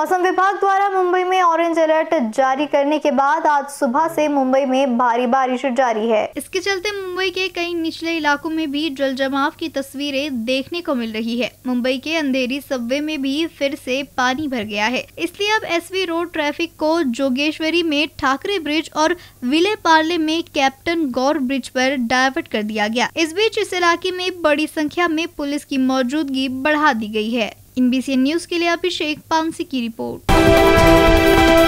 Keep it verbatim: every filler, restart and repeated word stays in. मौसम विभाग द्वारा मुंबई में ऑरेंज अलर्ट जारी करने के बाद आज सुबह से मुंबई में भारी बारिश जारी है। इसके चलते मुंबई के कई निचले इलाकों में भी जल जमाव की तस्वीरें देखने को मिल रही है। मुंबई के अंधेरी सबवे में भी फिर से पानी भर गया है, इसलिए अब एसवी रोड ट्रैफिक को जोगेश्वरी में ठाकरे ब्रिज और विले पार्ले में कैप्टन गौर ब्रिज पर डायवर्ट कर दिया गया। इस बीच इस इलाके में बड़ी संख्या में पुलिस की मौजूदगी बढ़ा दी गई है। एन बी सी न्यूज के लिए अभिषेक पांसी की रिपोर्ट।